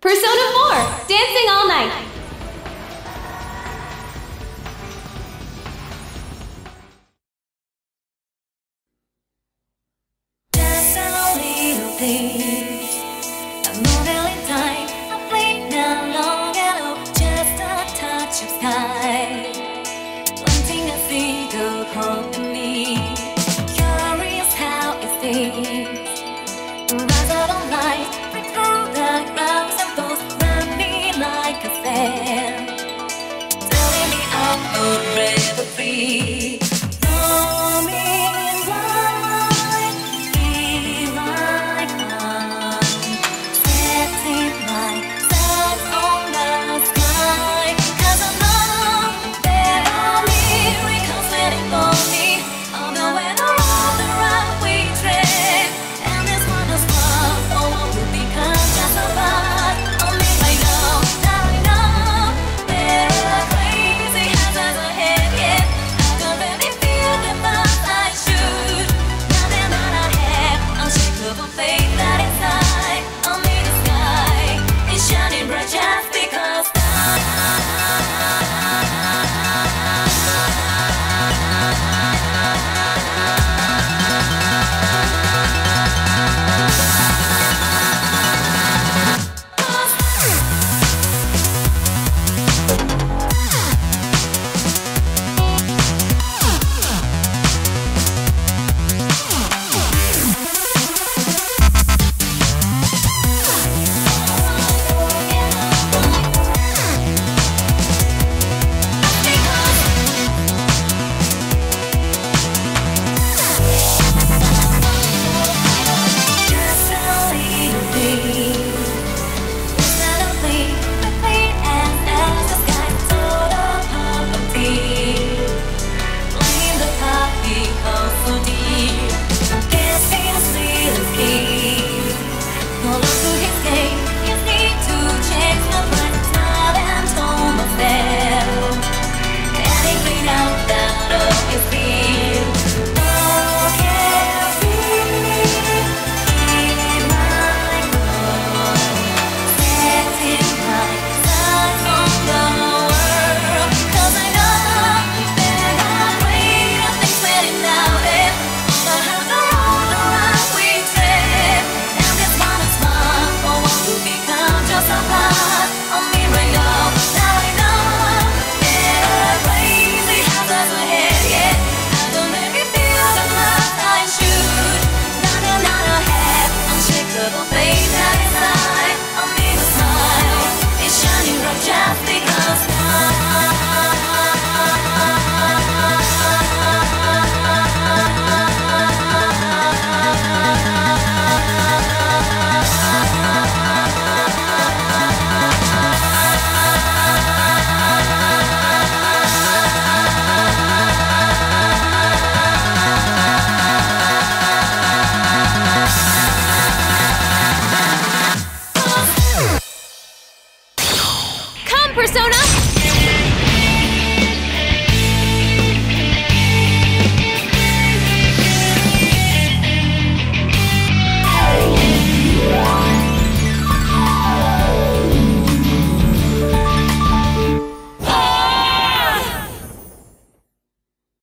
Persona 4, Dancing All Night. That's a little thing.